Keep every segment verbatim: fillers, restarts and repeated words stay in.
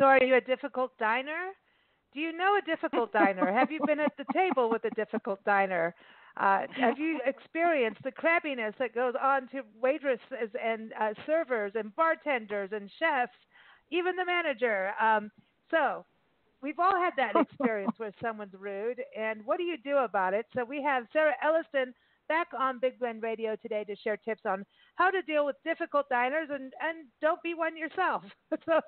So are you a difficult diner? Do you know a difficult diner? Have you been at the table with a difficult diner? Uh, have you experienced the crabbiness that goes on to waitresses and uh, servers and bartenders and chefs, even the manager? Um, so we've all had that experience where someone's rude, and what do you do about it? So we have Sarah Elliston back on Big Blend Radio today to share tips on how to deal with difficult diners and, and don't be one yourself. So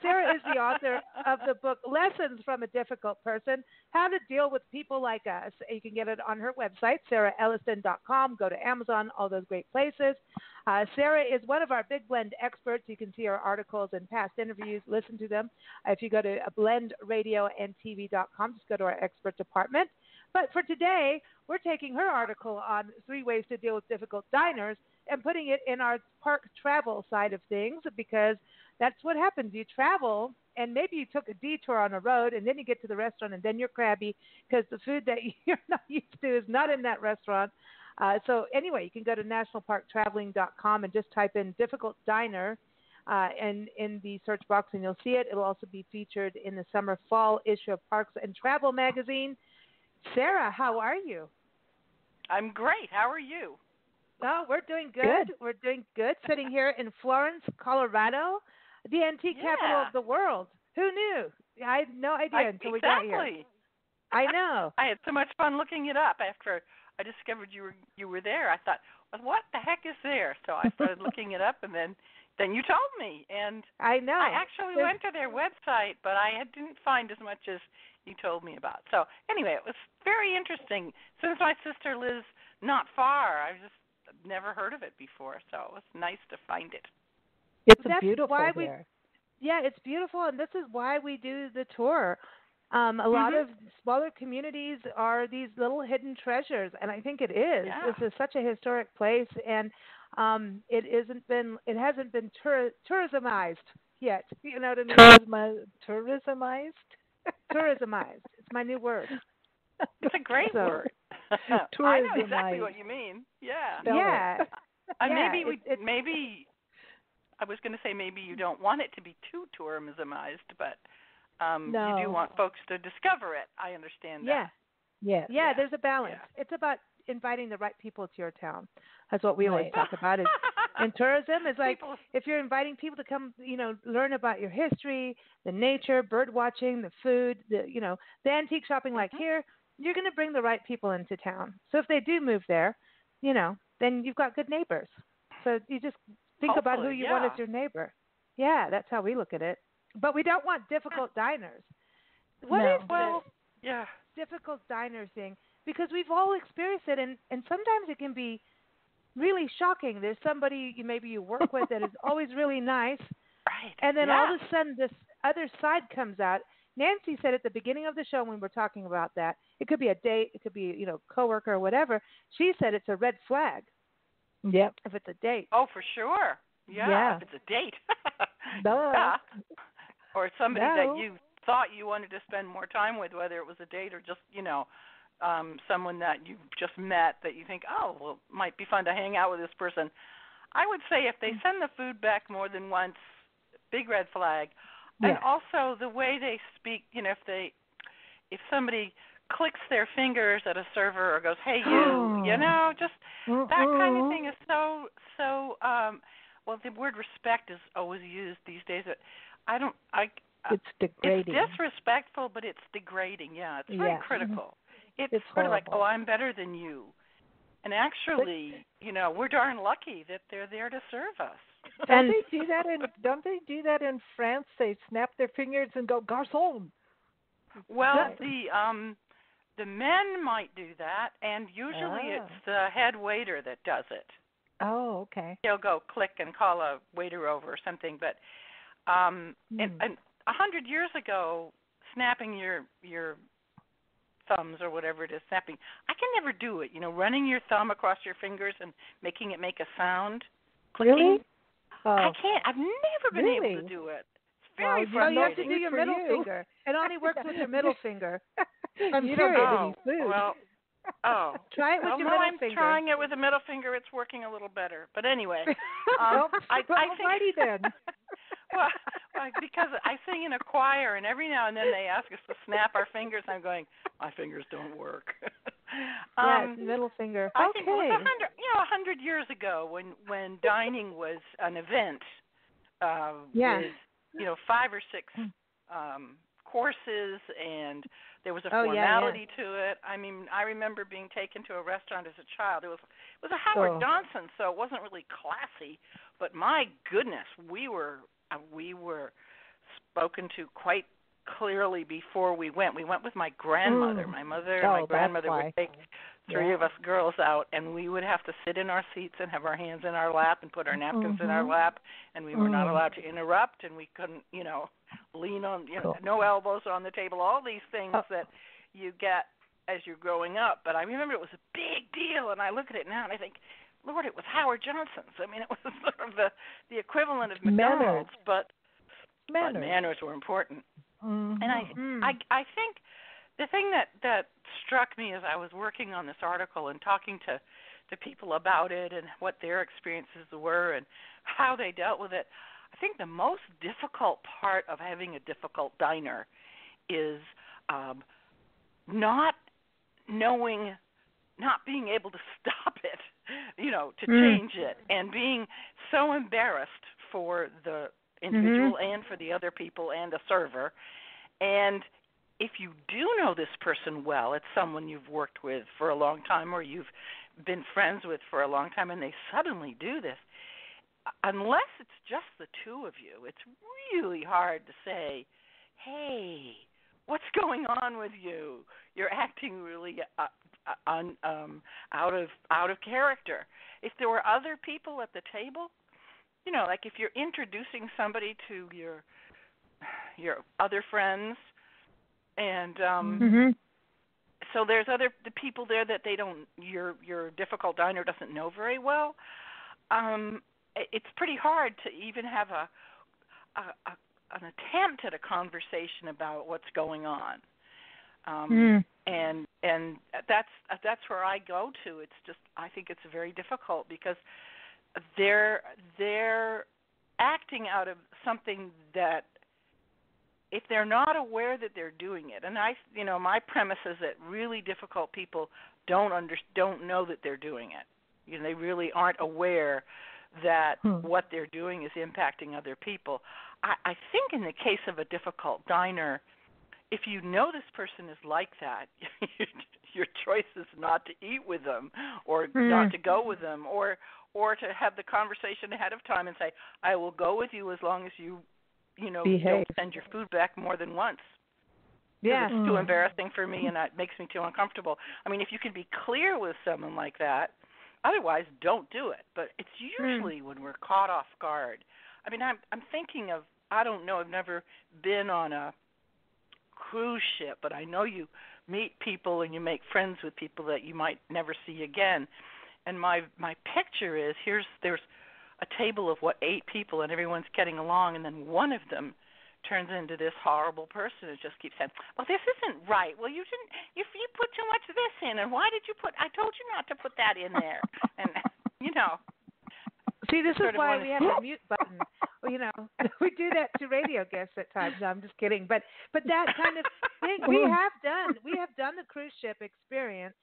Sarah is the author of the book, Lessons from a Difficult Person: How to Deal with People Like Us. You can get it on her website, sarah elliston dot com. Go to Amazon, all those great places. Uh, Sarah is one of our Big Blend experts. You can see her articles and past interviews. Listen to them. If you go to blend radio and t v dot com, just go to our expert department. But for today, we're taking her article on three ways to deal with difficult diners and putting it in our park travel side of things, because that's what happens. You travel, and maybe you took a detour on a road, and then you get to the restaurant, and then you're crabby because the food that you're not used to is not in that restaurant. Uh, so anyway, you can go to national park traveling dot com and just type in difficult diner uh, and in the search box, and you'll see it. It'll also be featured in the summer fall issue of Parks and Travel magazine. Sarah, how are you? I'm great. How are you? Oh, we're doing good. good. We're doing good. Sitting here in Florence, Colorado, the antique yeah. capital of the world. Who knew? I had no idea I, until exactly. we got here. I know. I had so much fun looking it up after I discovered you were you were there. I thought, well, what the heck is there? So I started looking it up, and then, then you told me. And I know. I actually There's... went to their website, but I didn't find as much as you told me about. So anyway, it was very interesting. Since my sister lives not far, I've just never heard of it before, so it was nice to find it. It's That's beautiful why we, there. Yeah, it's beautiful, and this is why we do the tour. Um, a mm-hmm. lot of smaller communities are these little hidden treasures, and I think it is. Yeah. This is such a historic place, and um, it isn't been. It hasn't been tur- tourismized yet. You know what I mean? Tourismi- tourismized. Tourismized. It's my new word. It's a great so, word. I know exactly what you mean. Yeah. Yeah. Uh, yeah maybe we. It, maybe I was going to say maybe you don't want it to be too tourismized, but um, no. you do want folks to discover it. I understand that. Yeah. Yeah. Yeah. There's a balance. Yeah. It's about inviting the right people to your town. That's what we right. always talk about. Is, and tourism is like people. If you're inviting people to come, you know, learn about your history, the nature, bird watching, the food, the you know, the antique shopping. Like mm-hmm. here, you're going to bring the right people into town. So if they do move there, you know, then you've got good neighbors. So you just think Hopefully, about who you yeah. want as your neighbor. Yeah, that's how we look at it. But we don't want difficult diners. What no. is well, the yeah. difficult diner thing? Because we've all experienced it, and, and sometimes it can be really shocking. There's somebody you, maybe you work with that is always really nice, right? And then yeah. all of a sudden this other side comes out. Nancy said at the beginning of the show when we were talking about that, it could be a date, it could be, you know, coworker or whatever. She said it's a red flag. Yep. If it's a date. Oh, for sure. Yeah. yeah. If it's a date. no. yeah. Or somebody no. that you thought you wanted to spend more time with, whether it was a date or just, you know, Um, someone that you've just met that you think, oh, well, it might be fun to hang out with this person. I would say if they send the food back more than once, big red flag. Yeah. And also the way they speak, you know, if they, if somebody clicks their fingers at a server or goes, hey, you, you know, just that kind of thing is so, so, um, well, the word respect is always used these days. But I don't, I, it's degrading. It's disrespectful, but it's degrading. Yeah, it's very yeah. critical. It's, it's sort horrible. Of like, oh, I'm better than you. And actually, you know, we're darn lucky that they're there to serve us. Don't they do that in don't they do that in France? They snap their fingers and go, garçon. Well, the um, the men might do that, and usually oh. it's the head waiter that does it. Oh, okay. He'll go click and call a waiter over or something. But um, hmm. and, and a hundred years ago, snapping your your thumbs or whatever it is, snapping. I can never do it, you know, running your thumb across your fingers and making it make a sound. Clicking. Really? Oh. I can't. I've never been really? able to do it. It's very well, frustrating. You have to do your middle you. finger. It only works with your middle finger. I'm you serious. Don't know. Well, oh. Try it with well, your no, middle I'm finger. I'm trying it with the middle finger. It's working a little better. But anyway. Um, well, I, I think, alrighty then. well, I I, because I sing in a choir, and every now and then they ask us to snap our fingers. I'm going, my fingers don't work. um, yeah, middle finger. I okay. think it was a hundred, you know, a hundred years ago when, when dining was an event. Uh, yeah. With, you know, five or six um, courses, and there was a oh, formality yeah, yeah. to it. I mean, I remember being taken to a restaurant as a child. It was it was a Howard oh. Johnson, so it wasn't really classy. But my goodness, we were uh, we were spoken to quite clearly before we went. We went with my grandmother. Mm. My mother and oh, my grandmother would take three yeah. of us girls out, and we would have to sit in our seats and have our hands in our lap and put our napkins mm-hmm. in our lap, and we were mm. not allowed to interrupt, and we couldn't, you know, lean on, you cool. know, no elbows on the table, all these things oh. that you get as you're growing up. But I remember it was a big deal, and I look at it now, and I think, Lord, it was Howard Johnson's. I mean, it was sort of the, the equivalent of McDonald's, manners. But, manners. but manners were important. Mm-hmm. And I, mm. I, I think the thing that, that struck me as I was working on this article and talking to, to people about it and what their experiences were and how they dealt with it, I think the most difficult part of having a difficult diner is um, not knowing, not being able to stop it, you know, to mm. change it, and being so embarrassed for the individual mm-hmm. and for the other people and the server. And if you do know this person well, it's someone you've worked with for a long time or you've been friends with for a long time, and they suddenly do this, unless it's just the two of you, it's really hard to say, hey, what's going on with you? You're acting really uh, un, um, out of out of character. If there were other people at the table, you know, like if you're introducing somebody to your your other friends, and um, mm-hmm. so there's other the people there that they don't your your difficult diner doesn't know very well. Um, it's pretty hard to even have a, a, a an attempt at a conversation about what's going on, um, mm. and and that's that's where I go to. It's just I think it's very difficult because They're they're acting out of something that if they're not aware that they're doing it, and I you know my premise is that really difficult people don't under, don't know that they're doing it. You know, they really aren't aware that hmm. what they're doing is impacting other people. I, I think in the case of a difficult diner, if you know this person is like that, your choice is not to eat with them or hmm. not to go with them or. Or to have the conversation ahead of time and say, I will go with you as long as you, you know, Behave. don't send your food back more than once. Yeah. It's mm. too embarrassing for me, and that makes me too uncomfortable. I mean, if you can be clear with someone like that, otherwise don't do it. But it's usually mm. when we're caught off guard. I mean, I'm, I'm thinking of, I don't know, I've never been on a cruise ship, but I know you meet people and you make friends with people that you might never see again. And my, my picture is here's there's a table of, what, eight people, and everyone's getting along, and then one of them turns into this horrible person and just keeps saying, well, this isn't right. Well, you didn't you, you put too much of this in, and why did you put – I told you not to put that in there. And, you know. See, this is why we have a mute button. Well, you know, we do that to radio guests at times. No, I'm just kidding. But, but that kind of thing we have done. We have done the cruise ship experience.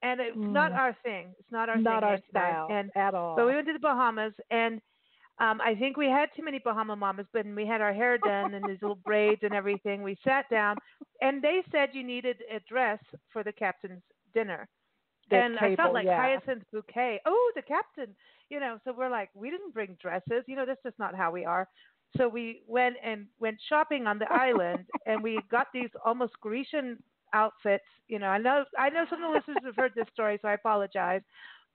And it's mm. not our thing. It's not our not thing. Not our style and, at all. So we went to the Bahamas, and um, I think we had too many Bahama mamas, but we had our hair done and these little braids and everything. We sat down, and they said you needed a dress for the captain's dinner. The and table, I felt like yeah. Hyacinth's bouquet. Oh, the captain. You know, so we're like, we didn't bring dresses. You know, that's just not how we are. So we went and went shopping on the island, and we got these almost Grecian outfits. You know, I know I know some of the listeners have heard this story, so I apologize,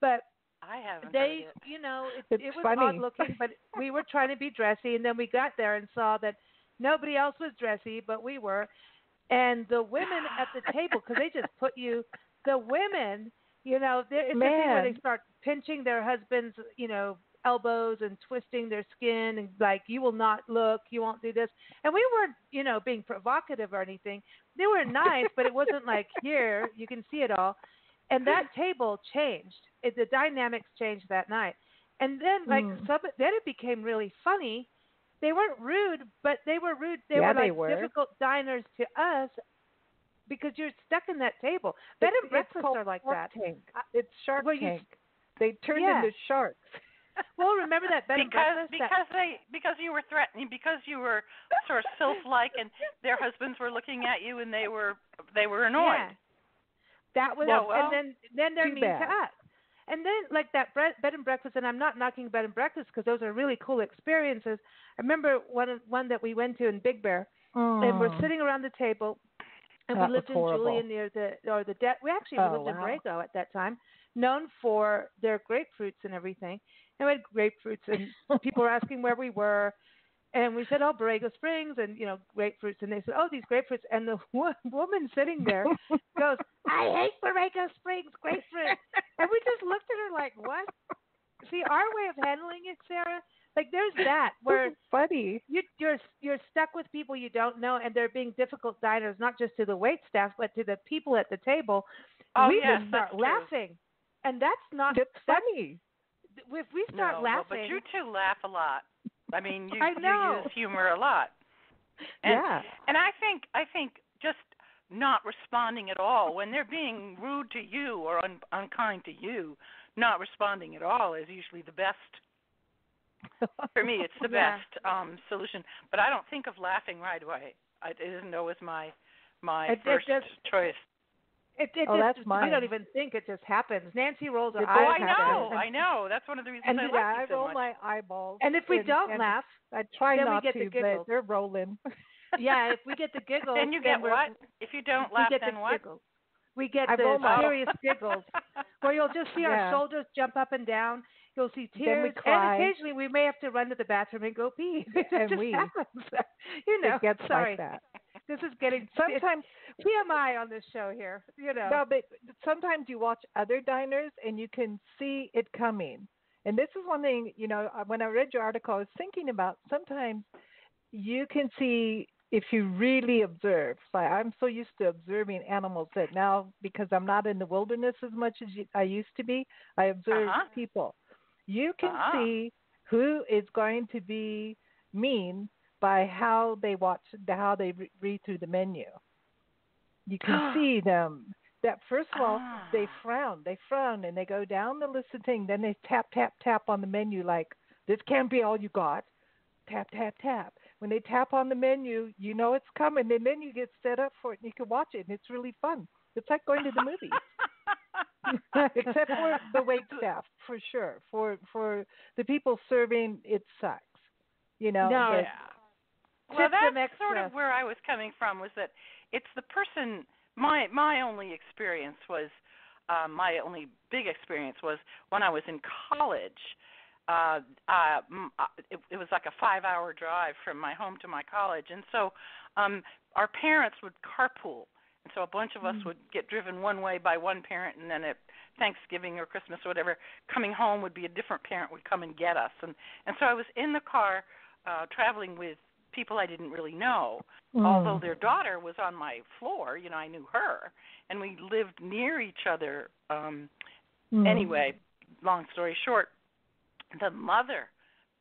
but I haven't they heard it. You know, it, it's it was funny. Odd looking, but we were trying to be dressy, and then we got there and saw that nobody else was dressy but we were, and the women at the table, because they just put you the women, you know, it's Man. the thing where they start pinching their husbands, you know, elbows and twisting their skin and like, you will not look, you won't do this. And we weren't, you know, being provocative or anything. They were nice, but it wasn't like, here, you can see it all. And that table changed. It, the dynamics changed that night. And then like, mm. sub, then it became really funny They weren't rude, but they were rude. They yeah, were like they were. difficult diners to us because you're stuck in that table. Bed and breakfasts are like that. Tank. It's Shark well, Tank. You, they turned yeah. into sharks. Well, remember that bed because and because they because you were threatening because you were sort of sylph-like and their husbands were looking at you and they were they were annoyed. Yeah. That was well, well, and then then they're mean bad. to us. And then, like that bread, bed and breakfast, and I'm not knocking bed and breakfast because those are really cool experiences. I remember one one that we went to in Big Bear, oh, and we're sitting around the table, and we lived in horrible. Julian near the or the de- we actually oh, lived wow. in Borrego at that time, known for their grapefruits and everything. And we had grapefruits, and people were asking where we were, and we said, "Oh, Borrego Springs," and you know, grapefruits, and they said, "Oh, these grapefruits." And the wo- woman sitting there goes, "I hate Borrego Springs grapefruit." And we just looked at her like, what? See, our way of handling it, Sarah, like there's that where it's funny. You, you're you're stuck with people you don't know, and they're being difficult diners, not just to the wait staff, but to the people at the table. Oh, we yes, just start laughing, true. and that's not that's funny. If we start no, laughing, no, but you two laugh a lot. I mean, you, I you use humor a lot. And, yeah, and I think I think just. not responding at all when they're being rude to you or un- unkind to you, not responding at all is usually the best. For me, it's the yeah. best um, solution. But I don't think of laughing right away. I, it isn't always my my it, first it just, choice. It, it oh, just, that's mine. I don't even think it just happens. Nancy rolls her it eyes. Oh, I know, I know. That's one of the reasons and I yeah, like I you so roll much. my eyeballs. And if we and, don't and laugh, I try then not we get to, the but they're rolling. Yeah, if we get the giggles. Then you get then what? If you don't laugh, we get then the what? Giggles. We get I the serious giggles where you'll just see yeah. our shoulders jump up and down. You'll see tears. And occasionally we may have to run to the bathroom and go pee. It and just we. happens. You know, it gets sorry. like that. This is getting sometimes P M I on this show here. You know. No, but sometimes you watch other diners and you can see it coming. And this is one thing, you know, when I read your article, I was thinking about sometimes you can see if you really observe, like I'm so used to observing animals that now, because I'm not in the wilderness as much as I used to be, I observe uh-huh. people. You can uh-huh. see who is going to be mean by how they watch, how they re- read through the menu. You can see them. That first of all, ah. they frown, they frown, and they go down the list of things. Then they tap, tap, tap on the menu like, this can't be all you got. Tap, tap, tap. When they tap on the menu, you know it's coming. The menu gets set up for it, and you can watch it, and it's really fun. It's like going to the movies, except for the wait staff, for sure. For for the people serving, it sucks. You know. No. Yeah. Well, that's sort of where I was coming from. Was that it's the person. My my only experience was uh, my only big experience was when I was in college. Uh, uh, it, it was like a five-hour drive from my home to my college, and so um, our parents would carpool, and so a bunch of us mm-hmm. would get driven one way by one parent, and then at Thanksgiving or Christmas or whatever, coming home would be a different parent would come and get us, and, and so I was in the car uh, traveling with people I didn't really know, mm. although their daughter was on my floor, you know, I knew her, and we lived near each other um, mm. anyway, long story short. The mother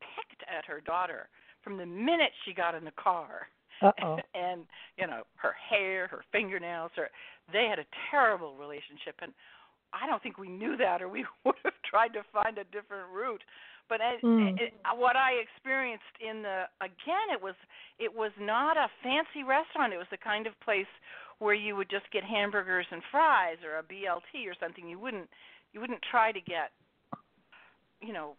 picked at her daughter from the minute she got in the car. Uh-oh. And, you know, her hair, her fingernails, her, they had a terrible relationship. And I don't think we knew that or we would have tried to find a different route. But mm. it, it, what I experienced in the, again, it was it was not a fancy restaurant. It was the kind of place where you would just get hamburgers and fries or a B L T or something. You wouldn't you wouldn't try to get, you know,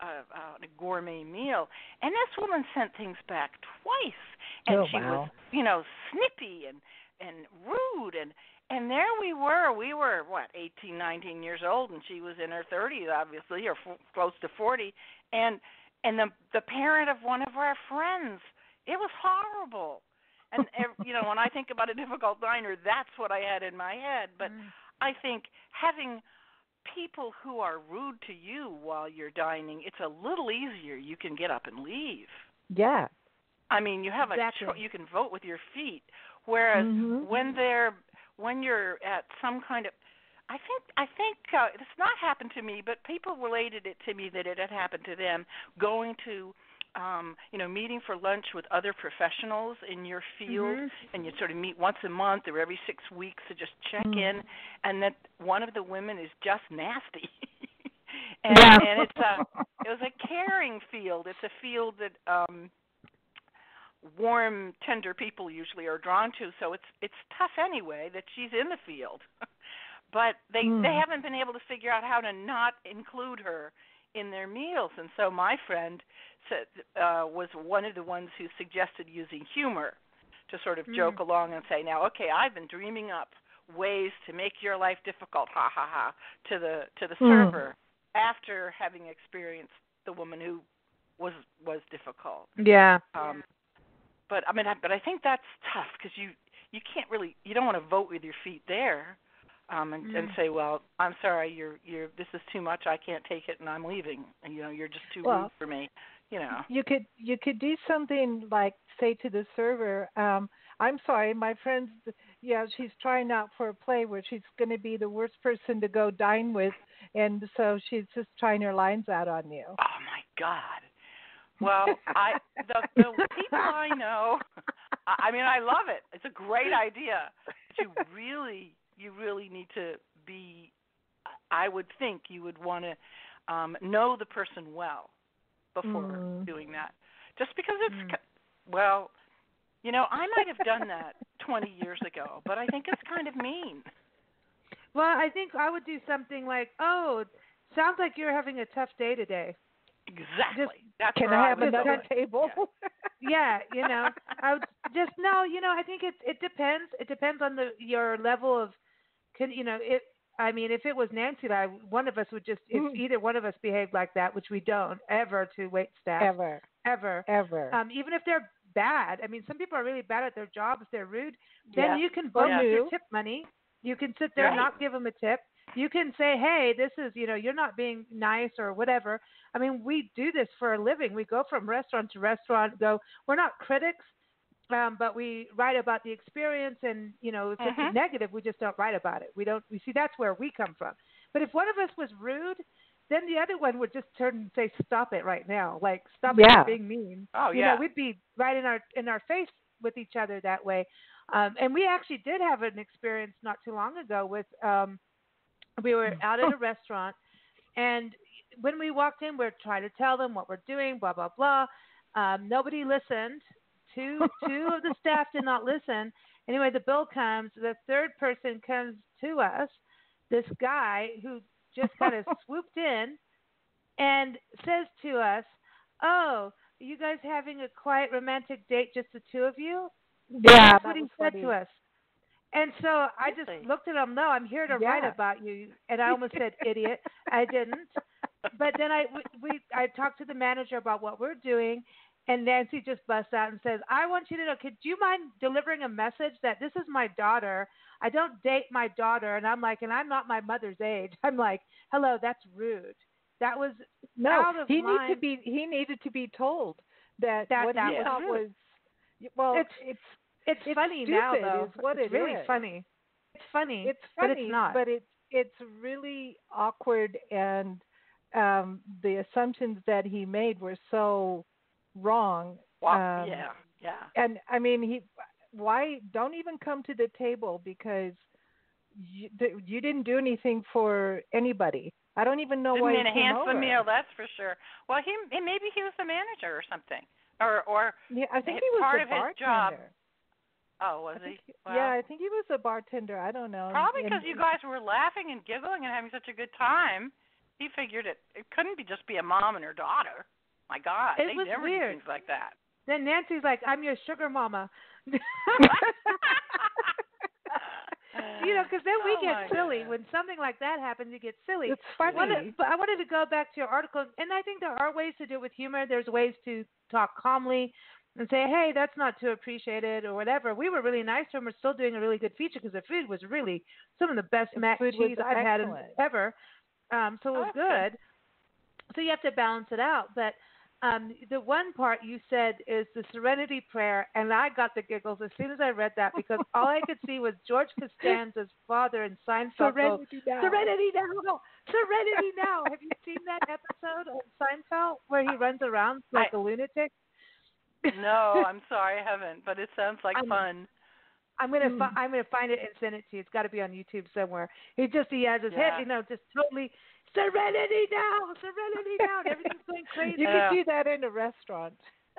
uh, uh, a gourmet meal. And this woman sent things back twice. And oh, she wow. was, you know, snippy and, and rude. And, and there we were. We were, what, eighteen, nineteen years old, and she was in her thirties, obviously, or f- close to forty. And and the, the parent of one of our friends, it was horrible. And, you know, when I think about a difficult diner, that's what I had in my head. But mm. I think having people who are rude to you while you're dining, it's a little easier. You can get up and leave. Yeah. I mean, you have exactly. a cho- you can vote with your feet. Whereas mm-hmm. when they're when you're at some kind of, I think I think uh, it's not happened to me, but people related it to me that it had happened to them going to um, you know, meeting for lunch with other professionals in your field, mm-hmm. and you sort of meet once a month or every six weeks to just check mm-hmm. in, and that one of the women is just nasty. and, yeah. and it's a, it was a caring field. It's a field that um, warm, tender people usually are drawn to, so it's it's tough anyway that she's in the field. But they, mm. they haven't been able to figure out how to not include her in their meals. And so my friend said, uh, was one of the ones who suggested using humor to sort of mm. joke along and say, now, okay, I've been dreaming up ways to make your life difficult, ha, ha, ha, to the to the mm. server after having experienced the woman who was was difficult. Yeah. Um, but, I mean, I, but I think that's tough because you, you can't really – you don't want to vote with your feet there. Um, and, mm. and say, well, I'm sorry, you're, you're, this is too much. I can't take it, and I'm leaving. And, you know, you're just too well, rude for me. You know, you could you could do something like say to the server, um, I'm sorry, my friend's, yeah, she's trying out for a play where she's going to be the worst person to go dine with, and so she's just trying her lines out on you. Oh my God. Well, I the, the people I know, I mean, I love it. It's a great idea. But you really. You really need to be, I would think you would want to um, know the person well before mm. doing that. Just because it's, mm. well, you know, I might have done that twenty years ago, but I think it's kind of mean. Well, I think I would do something like, oh, sounds like you're having a tough day today. Exactly. Just, That's can I have another table? Yeah. yeah, you know, I would just, no, you know, I think it it depends. It depends on the your level of, can you know, it. I mean, if it was Nancy and I, one of us would just, if mm. either one of us behaved like that, which we don't ever to waitstaff. Ever. Ever. Ever. Um, even if they're bad. I mean, some people are really bad at their jobs. They're rude. Then yeah. you can bonus yeah. your tip money. You can sit there right. and not give them a tip. You can say, hey, this is, you know, you're not being nice or whatever. I mean, we do this for a living. We go from restaurant to restaurant, go, we're not critics, um, but we write about the experience. And, you know, if mm-hmm. it's negative, we just don't write about it. We don't, we see that's where we come from. But if one of us was rude, then the other one would just turn and say, stop it right now. Like, stop yeah. it being mean. Oh, yeah. You know, we'd be right in our, in our face with each other that way. Um, and we actually did have an experience not too long ago with, um, we were out at a restaurant, and when we walked in, we're trying to tell them what we're doing, blah, blah, blah. Um, nobody listened. Two two of the staff did not listen. Anyway, the bill comes. The third person comes to us, this guy who just kind of swooped in and says to us, oh, are you guys having a quiet romantic date, just the two of you? Yeah, that's what he said funny. To us. And so I just looked at him. No, I'm here to yeah. write about you. And I almost said idiot. I didn't. But then I we I talked to the manager about what we're doing, and Nancy just busts out and says, "I want you to know. Could you mind delivering a message that this is my daughter? I don't date my daughter." And I'm like, and I'm not my mother's age. I'm like, hello, that's rude. That was no. Out of he line. Needed to be. He needed to be told that that, what that yeah. was. Well, it's. it's It's, it's funny now, though. Is what it's it really is. funny. It's funny. It's funny, but it's not. But it's it's really awkward, and um, the assumptions that he made were so wrong. Wow. Um, yeah, yeah. And I mean, he why don't even come to the table because you, you didn't do anything for anybody. I don't even know didn't why. Didn't enhance the meal, that's for sure. Well, he maybe he was the manager or something, or or yeah, I think he was part the of his job. Oh, was he? Wow. Yeah, I think he was a bartender. I don't know. Probably because you guys were laughing and giggling and having such a good time. He figured it, it couldn't be just be a mom and her daughter. My God, it they was never weird. do things like that. Then Nancy's like, I'm your sugar mama. You know, because then we oh get silly. God. When something like that happens, you get silly. It's funny. I wanted, but I wanted to go back to your article, and I think there are ways to do it with humor. There's ways to talk calmly and say, hey, that's not too appreciated or whatever. We were really nice to them. We're still doing a really good feature because the food was really some of the best the mac and cheese I've had ever. Um, so it was oh, good. good. So you have to balance it out. But Um, the one part you said is the Serenity Prayer, and I got the giggles as soon as I read that because all I could see was George Costanza's father in Seinfeld. Serenity go, now. Serenity now. Serenity now. Have you seen that episode of Seinfeld where he runs around like I, a lunatic? No, I'm sorry, I haven't, but it sounds like I'm, fun. I'm gonna mm. fi- I'm gonna find it and send it to you. It's got to be on YouTube somewhere. He just he has his yeah. head, you know, just totally. Serenity now, serenity now. Everything's going crazy. You yeah. can do that in a restaurant.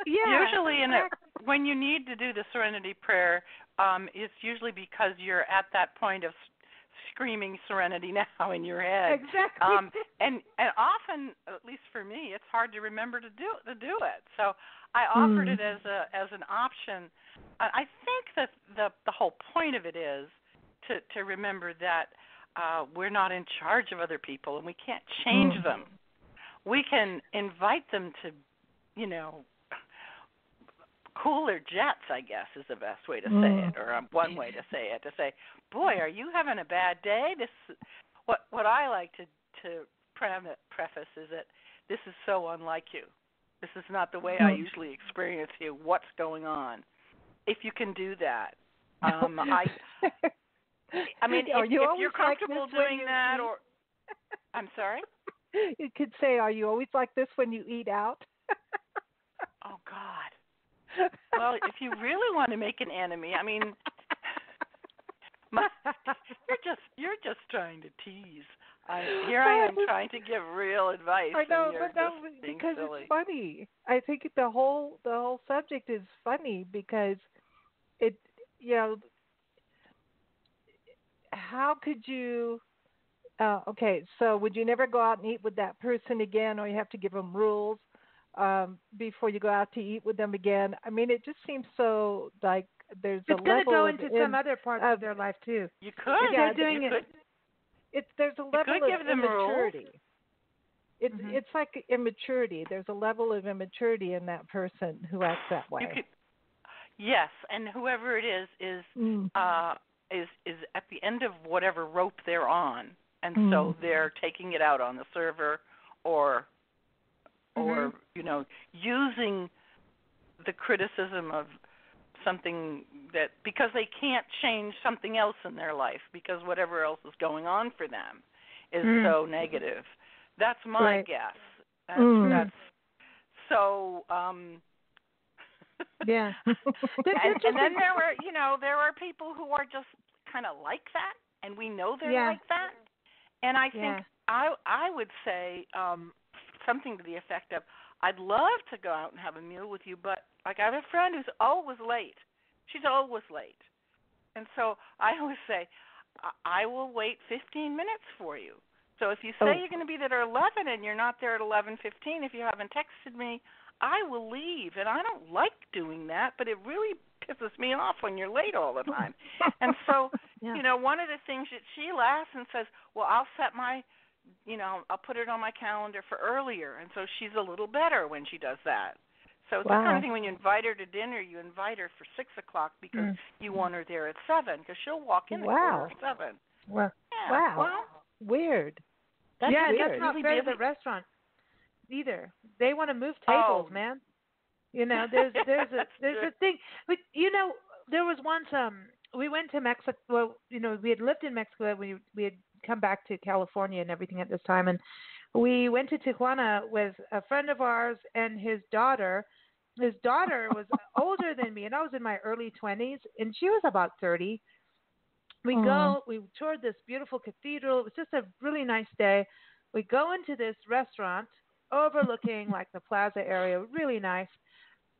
Yeah. Usually, in a, when you need to do the Serenity Prayer, um, it's usually because you're at that point of screaming serenity now in your head. Exactly. Um, and and often, at least for me, it's hard to remember to do to do it. So I offered mm. it as a as an option. I think that the the whole point of it is to to remember that. Uh, we're not in charge of other people, and we can't change mm. them. We can invite them to, you know, cooler jets, I guess, is the best way to mm. say it, or one way to say it, to say, boy, are you having a bad day? This, what what I like to, to preface is that this is so unlike you. This is not the way mm. I usually experience you. What's going on? If you can do that. Um, I... I mean, if, you if you're comfortable like doing that, eat? Or I'm sorry, you could say, "Are you always like this when you eat out?" Oh God! Well, if you really want to make an enemy, I mean, my, you're just you're just trying to tease. I, here I am trying to give real advice. I know, and you're but no, because silly. It's funny. I think the whole the whole subject is funny because it, you know. How could you, uh, okay, so would you never go out and eat with that person again, or you have to give them rules um, before you go out to eat with them again? I mean, it just seems so like there's it's a level. It's going to go into in, some other part of, of their life, too. You could. Yeah, they're doing you could, it. It's, there's a level of immaturity. It's, mm-hmm. it's like immaturity. There's a level of immaturity in that person who acts that way. You could, yes, and whoever it is is... Mm-hmm. Uh, Is, is at the end of whatever rope they're on, and mm. so they're taking it out on the server, or, or mm-hmm. you know, using the criticism of something that because they can't change something else in their life because whatever else is going on for them is mm. so negative. That's my right. guess. That's, mm. that's so. Um, yeah, and, and then there were, you know, there are people who are just kind of like that, and we know they're yeah. like that. And I think yeah. I I would say um, something to the effect of, I'd love to go out and have a meal with you, but like I have a friend who's always late. She's always late. And so I always say, I, I will wait fifteen minutes for you. So if you say oh. you're going to be there at eleven and you're not there at eleven fifteen, if you haven't texted me, I will leave, and I don't like doing that, but it really pisses me off when you're late all the time. And so, yeah. you know, one of the things that she laughs and says, well, I'll set my, you know, I'll put it on my calendar for earlier. And so she's a little better when she does that. So it's wow. the kind of thing when you invite her to dinner, you invite her for six o'clock because mm. you want her there at seven because she'll walk in wow. at seven. Wow. Yeah, wow. Well, weird. That's yeah, weird. That's not fair to the restaurant. Either they want to move tables, oh. man. You know, there's there's a there's a thing. But you know, there was once um we went to Mexico. Well, you know, we had lived in Mexico. We we had come back to California and everything at this time, and we went to Tijuana with a friend of ours and his daughter. His daughter was older than me, and I was in my early twenties, and she was about thirty. We Aww. go. We toured this beautiful cathedral. It was just a really nice day. We go into this restaurant. Overlooking like the plaza area, really nice,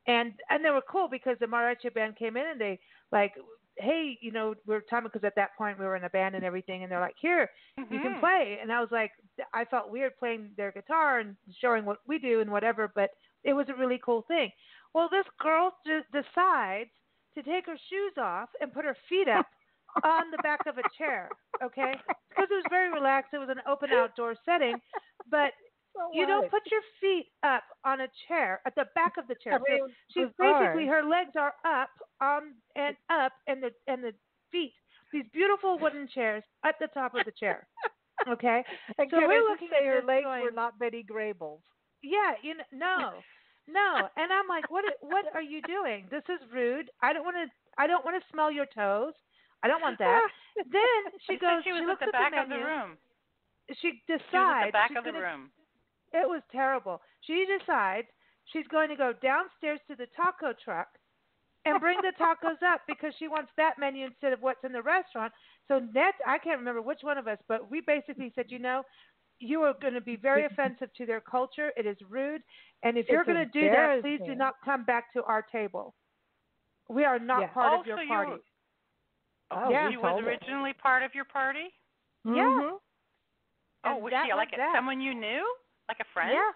and and they were cool because the mariachi band came in and they like, hey, you know, we're talking because at that point we were in a band and everything, and they're like, here, mm-hmm. you can play, and I was like, I felt weird playing their guitar and showing what we do and whatever, but it was a really cool thing. Well, this girl just decides to take her shoes off and put her feet up on the back of a chair, okay, because it was very relaxed. It was an open outdoor setting, but So you don't put your feet up on a chair at the back of the chair. So she's basically her legs are up um, and up, and the and the feet. These beautiful wooden chairs at the top of the chair. Okay, and so we're looking at her legs going, were not Betty Grable's. Yeah, you know, no, No, and I'm like, what? What are you doing? This is rude. I don't want to. I don't want to smell your toes. I don't want that. Then she goes. She was she looks at the back at the menu, of the room. She decides. She was at the back of the gonna, room. It was terrible. She decides she's going to go downstairs to the taco truck and bring the tacos up because she wants that menu instead of what's in the restaurant. So next, I can't remember which one of us, but we basically said, you know, you are going to be very offensive to their culture. It is rude. And if it's you're going to do that, please do not come back to our table. We are not yeah. part oh, of your so party. You were, oh, yeah, you was originally it. part of your party? Mm-hmm. Yeah. Oh, was she like a, someone you knew? Like a friend? Yeah.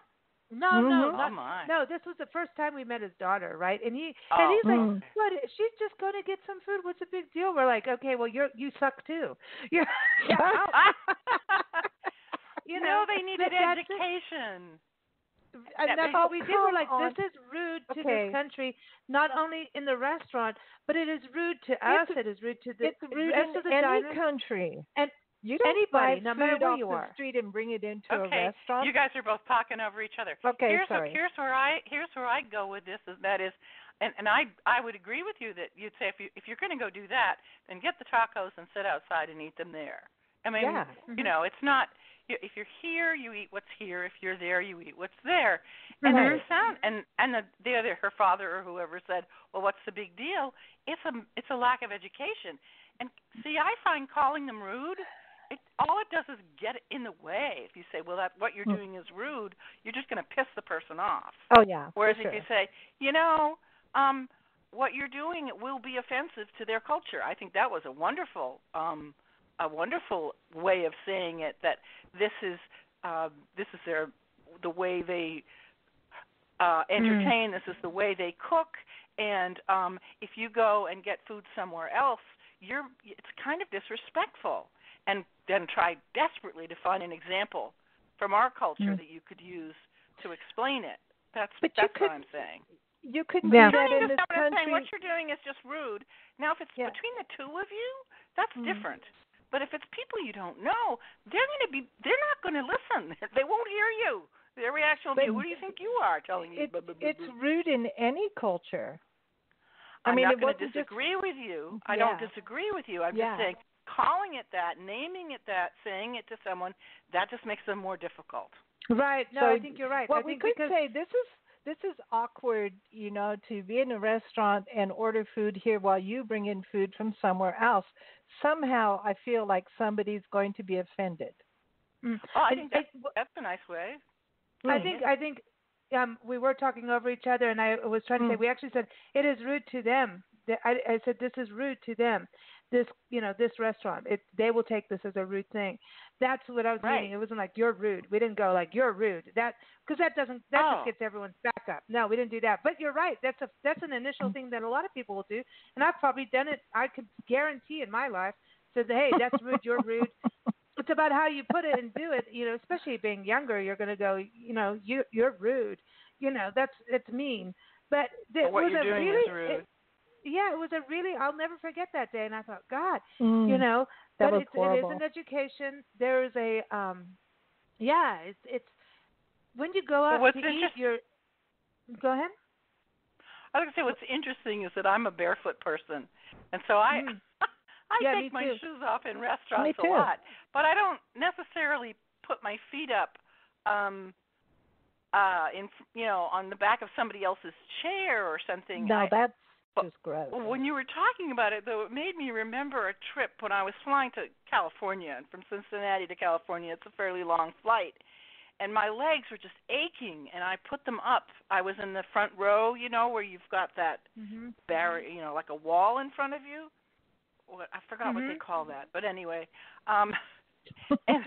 No, mm-hmm. no, not, oh my. no. This was the first time we met his daughter, right? And he oh. and he's like, "What? She's just going to get some food. What's the big deal?" We're like, "Okay, well, you you suck too." You're, yeah. you know, no, they needed education. And that's all we did. We're like, this is rude to okay. this country, not only in the restaurant, but it is rude to us. It's, it is rude to the it's rude rest in of the any diner. country. And you don't anybody, no matter where you are, street and bring it into okay. a restaurant. You guys are both talking over each other. Okay, here's sorry. A, here's where I here's where I go with this. Is that is, and, and I I would agree with you that you'd say if you if you're going to go do that, then get the tacos and sit outside and eat them there. I mean, yeah. you mm-hmm. know, it's not. If you're here, you eat what's here. If you're there, you eat what's there. And right. there's sound, and and the, the other, her father or whoever said, "Well, what's the big deal?" It's a it's a lack of education. And see, I find calling them rude, it, all it does is get in the way. If you say, "Well, that what you're doing is rude," you're just going to piss the person off. Oh yeah. Whereas sure. if you say, "You know, um, what you're doing will be offensive to their culture," I think that was a wonderful. Um, A wonderful way of saying it, that this is uh, this is their the way they uh, entertain. Mm. This is the way they cook. And um, if you go and get food somewhere else, you're it's kind of disrespectful. And then try desperately to find an example from our culture mm. that you could use to explain it. That's but that's what could, I'm saying. You could yeah. do that in this country. Saying, what you're doing is just rude. Now, if it's yeah. between the two of you, that's mm. different. But if it's people you don't know, they're going to be—they're not going to listen. They won't hear you. Their reaction will be, "Who do you think you are?" Telling you, it's, blah, blah, blah, it's blah. rude in any culture. I I'm mean, not going to disagree just, with you. Yeah. I don't disagree with you. I'm yeah. just saying, calling it that, naming it that, saying it to someone—that just makes them more difficult. Right. No, so, I think you're right. Well, I think we could say this is. This is awkward, you know, to be in a restaurant and order food here while you bring in food from somewhere else. Somehow I feel like somebody's going to be offended. Mm. Oh, I think that's, that's a nice way. I think I think um, we were talking over each other, and I was trying to mm. say, we actually said, it is rude to them. I, I said, this is rude to them. This, you know, this restaurant, it, they will take this as a rude thing. That's what I was right. meaning. It wasn't like you're rude. We didn't go like you're rude. That because that doesn't that oh. just gets everyone's back up. No, we didn't do that. But you're right. That's a that's an initial thing that a lot of people will do, and I've probably done it. I could guarantee in my life. So hey, that's rude. You're rude. It's about how you put it and do it. You know, especially being younger, you're going to go. You know, you you're rude. You know, that's it's mean. But, the, but what was you're a doing really, is rude. It, Yeah, it was a really, I'll never forget that day. And I thought, God, mm, you know, that but it's, it is an education. There is a, um, yeah, it's, it's when you go out well, to eat your, go ahead. I was going to say what's interesting is that I'm a barefoot person. And so I mm. I yeah, take my too. shoes off in restaurants a lot. But I don't necessarily put my feet up um uh, in, you know, on the back of somebody else's chair or something. No, I, that's. When you were talking about it, though, it made me remember a trip when I was flying to California, from Cincinnati to California. It's a fairly long flight, and my legs were just aching, and I put them up. I was in the front row, you know, where you've got that mm-hmm. barrier, you know, like a wall in front of you. I forgot mm-hmm. what they call that, but anyway, um, and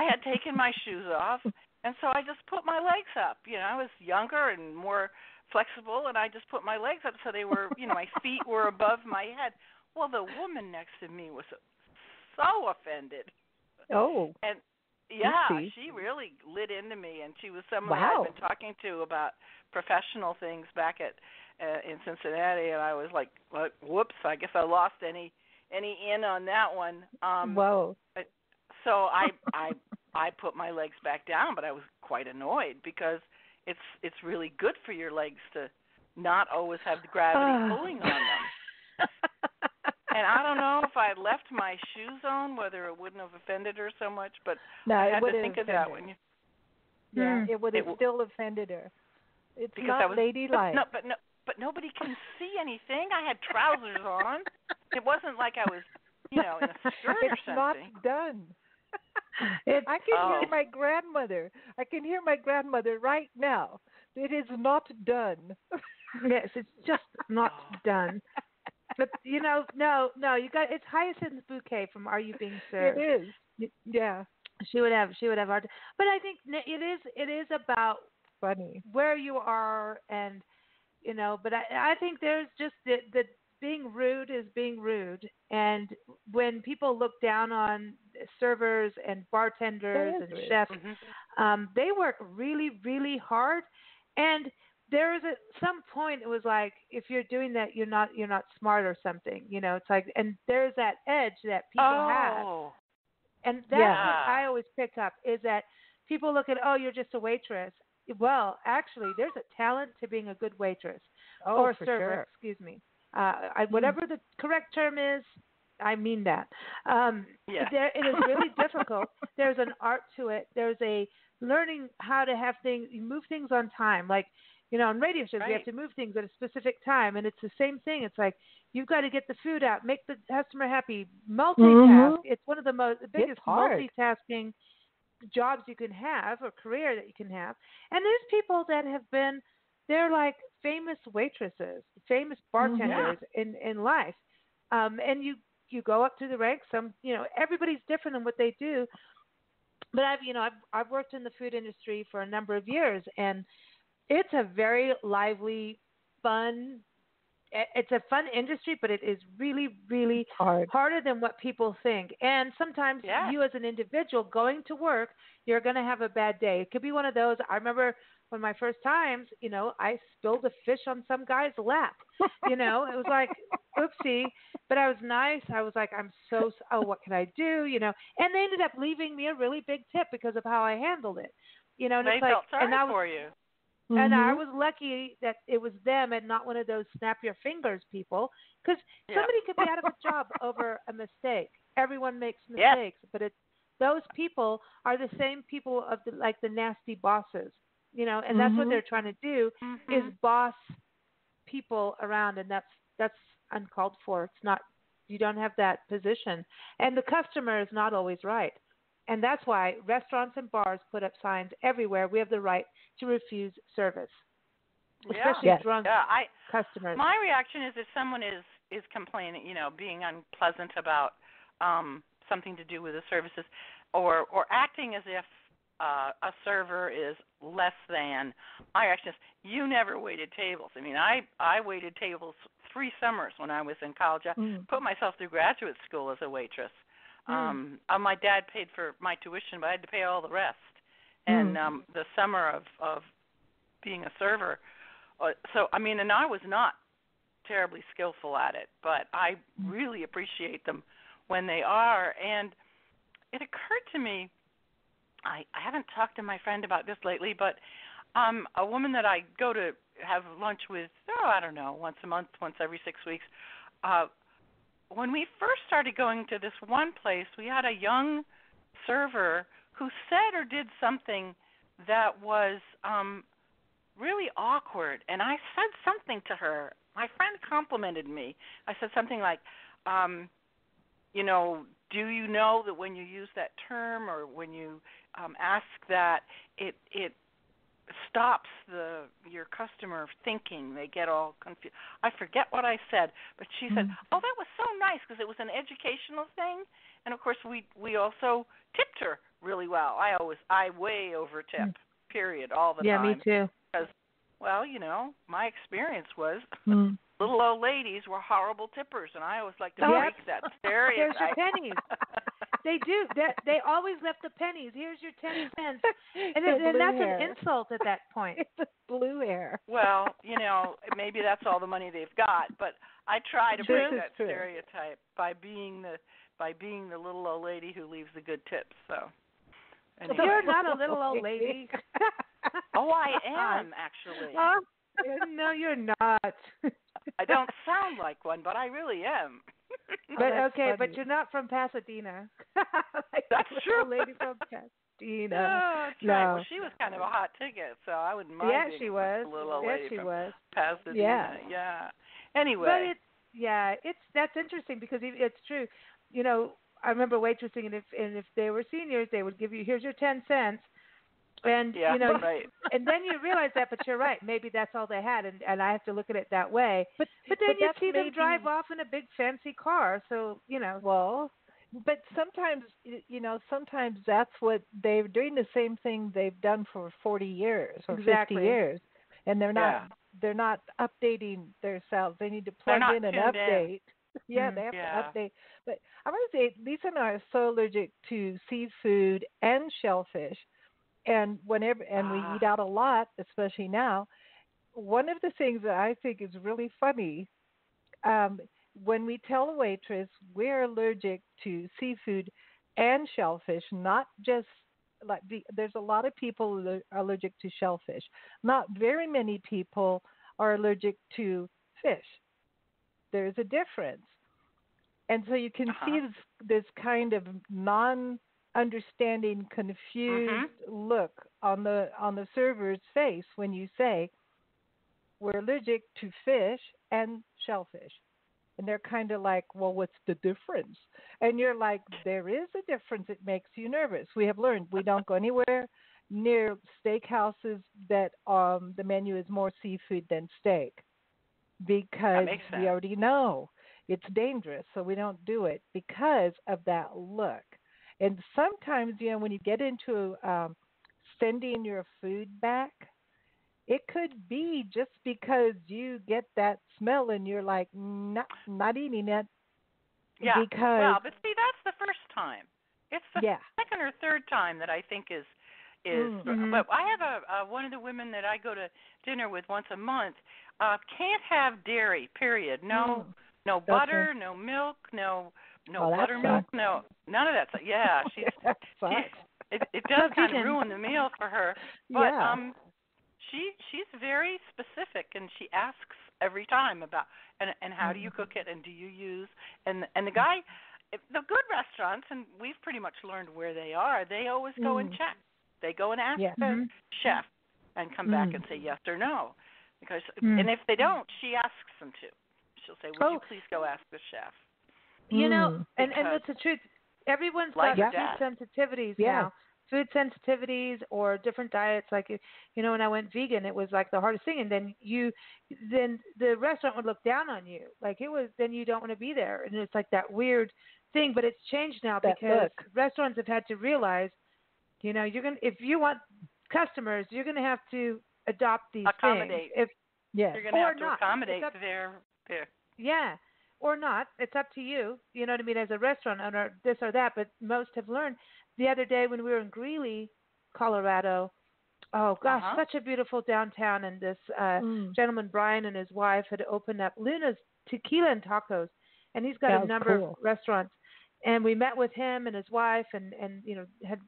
I had taken my shoes off, and so I just put my legs up. You know, I was younger and more flexible, and I just put my legs up so they were, you know, my feet were above my head. Well, the woman next to me was so offended. Oh. And, yeah, easy. She really lit into me, and she was someone wow. I'd been talking to about professional things back at uh, in Cincinnati, and I was like, like, whoops, I guess I lost any any in on that one. Um, Whoa. So I, I, I put my legs back down, but I was quite annoyed because it's it's really good for your legs to not always have the gravity pulling on them. And I don't know if I left my shoes on, whether it wouldn't have offended her so much, but no, I had to think of that one. Yeah, mm. it would have it still w- offended her. It's not was, ladylike. But no, but no, but nobody can see anything. I had trousers on. It wasn't like I was, you know, in a skirt it's or something. It's not done. It's, I can oh. hear my grandmother. I can hear my grandmother right now. It is not done. Yes, it's just not oh. done. But, you know, no, no, you got it's Hyacinth's bouquet from Are You Being Served? It is. Yeah. She would have, she would have art. But I think it is, it is about funny where you are and, you know, but I, I think there's just the, the being rude is being rude. And when people look down on servers and bartenders and rude. chefs, mm-hmm. um, they work really, really hard. And there is at some point it was like, if you're doing that, you're not, you're not smart or something, you know, it's like, and there's that edge that people oh. have. And that's yeah. what I always pick up is that people look at, oh, you're just a waitress. Well, actually, there's a talent to being a good waitress oh, or server, sure. excuse me. Uh, I, whatever mm. the correct term is, I mean that. Um, yeah. there, it is really difficult. There's an art to it. There's a learning how to have things, you move things on time. Like, you know, on radio shows, right. we have to move things at a specific time. And it's the same thing. It's like, you've got to get the food out, make the customer happy, multitask. Mm-hmm. It's one of the most the biggest multitasking jobs you can have or career that you can have. And there's people that have been, they're like famous waitresses, famous bartenders yeah. in, in life. Um, and you, you go up through the ranks. Some, you know, everybody's different in what they do. But I've, you know, I've, I've worked in the food industry for a number of years, and it's a very lively, fun It's a fun industry, but it is really, really hard. harder than what people think. And sometimes yeah. you as an individual going to work, you're going to have a bad day. It could be one of those. I remember one of my first times, you know, I spilled a fish on some guy's lap. You know, it was like, oopsie. But I was nice. I was like, I'm so, oh, what can I do? You know, and they ended up leaving me a really big tip because of how I handled it. You know, and they it's felt like, sorry and I was, for you. Mm-hmm. And I was lucky that it was them and not one of those snap your fingers people, because yeah. somebody could be out of a job over a mistake. Everyone makes mistakes, yes. but it's those people are the same people of the, like the nasty bosses, you know, and mm-hmm. that's what they're trying to do mm-hmm. is boss people around, and that's that's uncalled for. It's not you don't have that position, and the customer is not always right. And that's why restaurants and bars put up signs everywhere. We have the right to refuse service, especially yeah. drunk yeah. I, customers. My reaction is if someone is, is complaining, you know, being unpleasant about um, something to do with the services or, or acting as if uh, a server is less than, my reaction is you never waited tables. I mean, I, I waited tables three summers when I was in college. I mm. put myself through graduate school as a waitress. Um, mm. uh, my dad paid for my tuition, but I had to pay all the rest. And mm. um, the summer of, of being a server, uh, so I mean, and I was not terribly skillful at it, but I really appreciate them when they are. And it occurred to me, I, I haven't talked to my friend about this lately, but um, a woman that I go to have lunch with, oh, I don't know, once a month, once every six weeks. Uh, When we first started going to this one place, we had a young server who said or did something that was um, really awkward. And I said something to her. My friend complimented me. I said something like, um, you know, do you know that when you use that term or when you um, ask that, it it stops the your customer thinking. They get all confused. I forget what I said, but she mm-hmm. said, oh, that was so nice because it was an educational thing. And, of course, we we also tipped her really well. I always I way over tip, mm-hmm. period, all the yeah, time. Yeah, me too. Because, well, you know, my experience was mm-hmm. little old ladies were horrible tippers, and I always like to oh, break yeah. that stereotype. There's your pennies. They do. They, they always left the pennies. Here's your ten cents. And, it, and that's hair. An insult at that point. It's a blue hair. Well, you know, maybe that's all the money they've got. But I try to break that true. stereotype by being the by being the little old lady who leaves the good tips. So anyway. You're not a little old lady. Oh, I am, actually. Oh, no, you're not. I don't sound like one, but I really am. But oh, okay, funny. But you're not from Pasadena. Like, that's true. A lady from Pasadena. No, that's no. Right. Well, she was kind of a hot ticket, so I wouldn't mind. Yeah, she was. Little yeah, lady she from was. Pasadena. Yeah. yeah. Anyway. But it's yeah, it's that's interesting because it's true. You know, I remember waitressing, and if and if they were seniors, they would give you here's your ten cents. And yeah, you know, right. and then you realize that, but you're right. Maybe that's all they had, and, and I have to look at it that way. But but then but you see maybe, them drive off in a big fancy car, so you know. Well, but sometimes you know, sometimes that's what they're doing, the same thing they've done for forty years or exactly. fifty years, and they're not yeah. they're not updating themselves. They need to plug in an update. In. Yeah, they have yeah. to update. But I want to say Lisa and I are so allergic to seafood and shellfish. And whenever, and we eat out a lot, especially now. One of the things that I think is really funny, um, when we tell a waitress we're allergic to seafood and shellfish, not just like the, there's a lot of people that are allergic to shellfish. Not very many people are allergic to fish. There's a difference, and so you can uh-huh. see this, this kind of non. understanding, confused uh-huh. look on the on the server's face when you say we're allergic to fish and shellfish, and they're kind of like, well, what's the difference? And you're like, there is a difference. It makes you nervous. We have learned we don't go anywhere near steakhouses that um, the menu is more seafood than steak because we already know it's dangerous, so we don't do it because of that look. And sometimes, you know, when you get into um, sending your food back, it could be just because you get that smell and you're like, not, not eating it. Yeah, because, well, but see, that's the first time. It's the yeah. second or third time that I think is, is. Mm-hmm. But I have a, a one of the women that I go to dinner with once a month uh, can't have dairy, period. No, mm. no butter, okay. no milk, no No oh, buttermilk, sucks. no, none of that stuff. Yeah, she's, she, it, it does kind of ruin the meal for her. But yeah. um, she she's very specific, and she asks every time about, and and how do you cook it, and do you use, and and the guy, the good restaurants, and we've pretty much learned where they are, they always go mm. and check. They go and ask yeah. their mm-hmm. chef and come mm. back and say yes or no. because mm. And if they don't, she asks them to. She'll say, would oh. you please go ask the chef? You know, mm, and, and that's the truth. Everyone's like got that. food sensitivities yeah. now, food sensitivities or different diets. Like, you know, when I went vegan, it was like the hardest thing. And then you, then the restaurant would look down on you. Like it was, then you don't want to be there. And it's like that weird thing, but it's changed now that because look. restaurants have had to realize, you know, you're going to, if you want customers, you're going to have to adopt these accommodate. things. If, yes. You're going to have to not. accommodate up, their, their. Yeah. Or not, it's up to you, you know what I mean, as a restaurant owner, this or that, but most have learned. The other day when we were in Greeley, Colorado, oh gosh, uh-huh. such a beautiful downtown, and this uh, mm. gentleman, Brian, and his wife had opened up Luna's Tequila and Tacos, and he's got that a number cool. of restaurants, and we met with him and his wife, and, and you know, had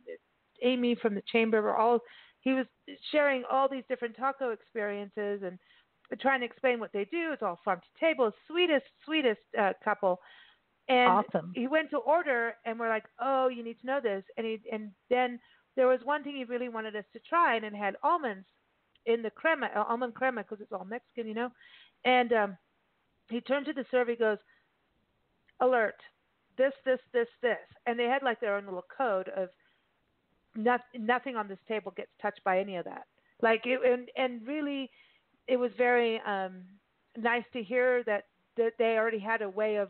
Amy from the chamber, were all, he was sharing all these different taco experiences, and trying to explain what they do. It's all farm to table. Sweetest, sweetest uh, couple. And awesome. He went to order, and we're like, oh, you need to know this. And he, and then there was one thing he really wanted us to try, and it had almonds in the crema, uh, almond crema, because it's all Mexican, you know. And um, he turned to the server. He goes, alert, this, this, this, this. And they had like their own little code of not, nothing on this table gets touched by any of that. Like, it, and, and really... It was very um, nice to hear that, that they already had a way of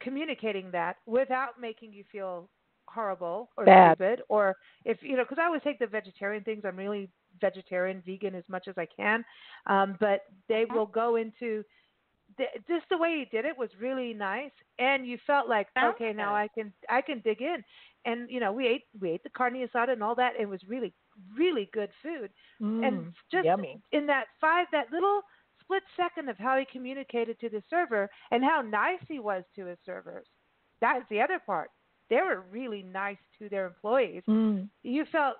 communicating that without making you feel horrible or Bad. stupid. Or if, you know, because I always take the vegetarian things. I'm really vegetarian, vegan as much as I can. Um, but they will go into the, just the way he did it was really nice. And you felt like, okay, okay, now I can, I can dig in. And, you know, we ate, we ate the carne asada and all that. It was really really good food. Mm, and just yummy. in that five, that little split second of how he communicated to the server and how nice he was to his servers. That's the other part. They were really nice to their employees. Mm. You felt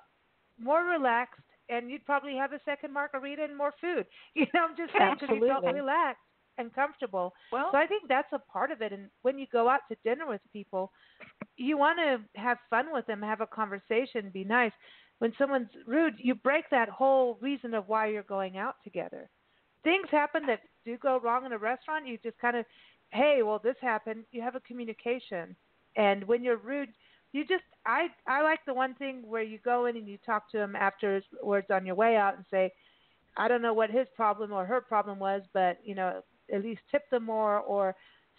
more relaxed and you'd probably have a second margarita and more food. You know, I'm just saying, because you felt relaxed and comfortable. Well, so I think that's a part of it. And when you go out to dinner with people, you want to have fun with them, have a conversation, be nice. When someone's rude, you break that whole reason of why you're going out together. Things happen that do go wrong in a restaurant. You just kind of, hey, well, this happened. You have a communication. And when you're rude, you just, I, I like the one thing where you go in and you talk to them afterwards on your way out and say, I don't know what his problem or her problem was, but, you know, at least tip them more or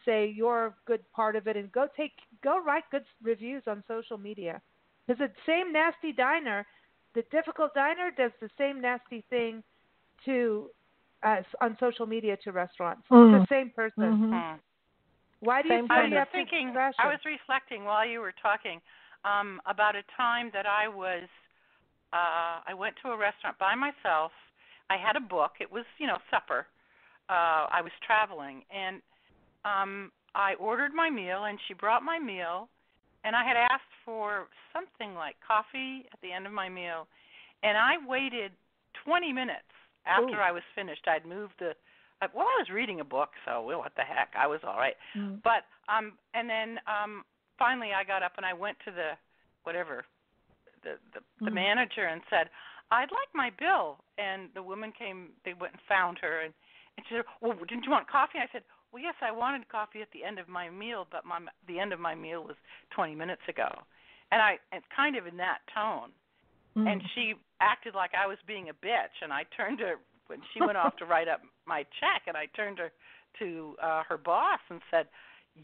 say your good part of it, and go take, go write good reviews on social media. Because the same nasty diner, the difficult diner does the same nasty thing to uh, on social media to restaurants. Mm. It's the same person. Mm-hmm. Why do you I was thinking, I was reflecting while you were talking um, about a time that I was, uh, I went to a restaurant by myself. I had a book. It was, you know, supper. Uh, I was traveling, and um, I ordered my meal, and she brought my meal, and I had asked for something like coffee at the end of my meal, and I waited twenty minutes after Ooh. I was finished. I'd moved the Well, I was reading a book, so well, what the heck? I was all right. Mm. But um, and then um, finally, I got up and I went to the whatever the the, the mm. manager and said, "I'd like my bill." And the woman came. They went and found her, and, and she said, "Well, didn't you want coffee?" I said, "Well, yes, I wanted coffee at the end of my meal, but my the end of my meal was twenty minutes ago." And I and kind of in that tone, mm. and she acted like I was being a bitch, and I turned to her. When she went off to write up my check, and I turned her to uh, her boss and said,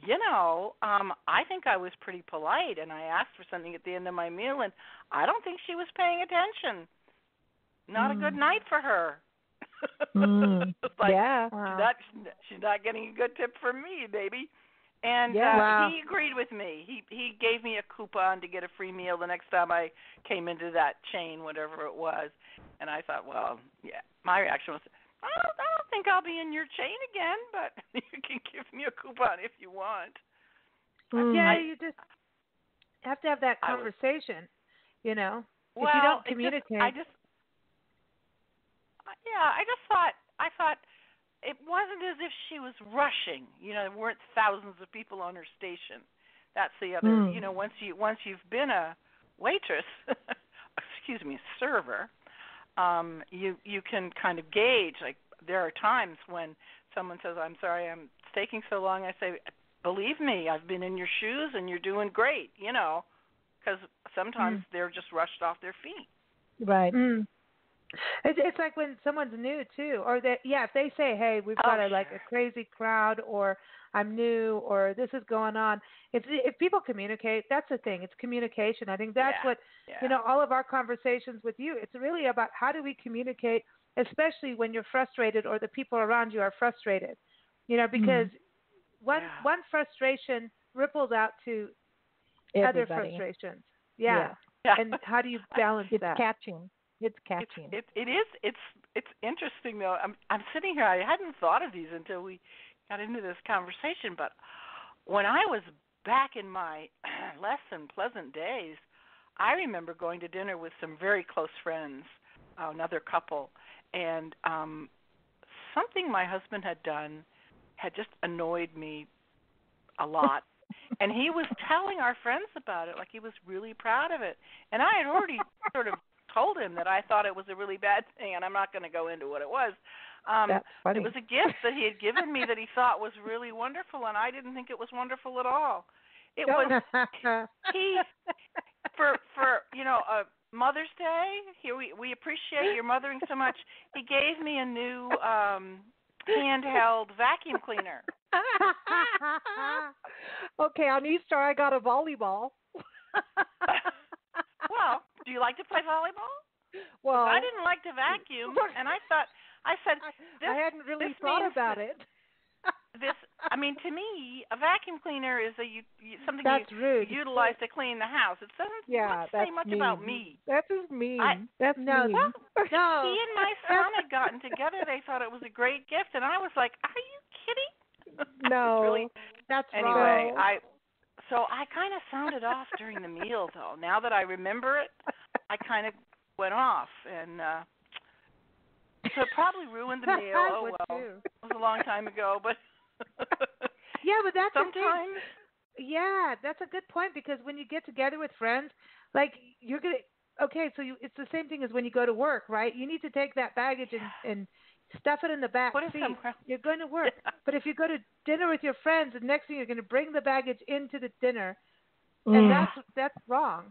you know, um, I think I was pretty polite, and I asked for something at the end of my meal, and I don't think she was paying attention. Not mm. a good night for her. Mm. Like, yeah. Wow. She's not, she's not getting a good tip from me, baby. And yeah, uh, wow. he agreed with me. He he gave me a coupon to get a free meal the next time I came into that chain, whatever it was. And I thought, well, yeah. My reaction was, I don't, I don't think I'll be in your chain again, but you can give me a coupon if you want. Mm. Yeah, I, you just have to have that conversation, was, you know. Well, if you don't communicate. I just, I just, yeah, I just thought, I thought, it wasn't as if she was rushing. You know, there weren't thousands of people on her station. That's the other, mm. you know, once, you, once you've been a waitress, excuse me, server, um, you you can kind of gauge. Like, there are times when someone says, I'm sorry, I'm taking so long. I say, believe me, I've been in your shoes and you're doing great, you know, because sometimes mm. they're just rushed off their feet. Right. Mm. It's like when someone's new too, or that yeah, if they say, "Hey, we've got oh, a, like a crazy crowd," or "I'm new," or "This is going on." If if people communicate, that's the thing. It's communication. I think that's yeah, what yeah. you know. All of our conversations with you, it's really about how do we communicate, especially when you're frustrated or the people around you are frustrated. You know, because mm-hmm. one yeah. one frustration ripples out to Everybody. other frustrations. Yeah. yeah, and how do you balance it's that? Catching. It's catching. It, it, it is. It's it's interesting though. I'm I'm sitting here. I hadn't thought of these until we got into this conversation. But when I was back in my less than pleasant days, I remember going to dinner with some very close friends, uh, another couple, and um, something my husband had done had just annoyed me a lot. And he was telling our friends about it, like he was really proud of it. And I had already sort of told him that I thought it was a really bad thing, and I'm not going to go into what it was. Um, it was a gift that he had given me that he thought was really wonderful, and I didn't think it was wonderful at all. It was he for for you know uh, Mother's Day. Here we we appreciate your mothering so much. He gave me a new um, handheld vacuum cleaner. Okay, on Easter I got a volleyball. Well, do you like to play volleyball? Well, I didn't like to vacuum, and I thought, I said, this, I hadn't really thought about it. This, I mean, to me, a vacuum cleaner is a something that's you rude. utilize to clean the house. It doesn't yeah, much say much mean. about me. That's just mean. I, that's no, mean. Well, no. He and my son had gotten together. They thought it was a great gift, and I was like, are you kidding? No, really, that's anyway, wrong. Anyway, I... So I kind of sounded off during the meal, though. Now that I remember it, I kind of went off, and uh, so it probably ruined the meal. I would oh, well, too. It was a long time ago, but yeah, but that's sometimes. A thing. Yeah, that's a good point, because when you get together with friends, like you're gonna. Okay, so you, it's the same thing as when you go to work, right? You need to take that baggage and, and stuff it in the back Put seat. You're going to work. Yeah. But if you go to dinner with your friends, the next thing you're going to bring the baggage into the dinner, mm. and that's that's wrong.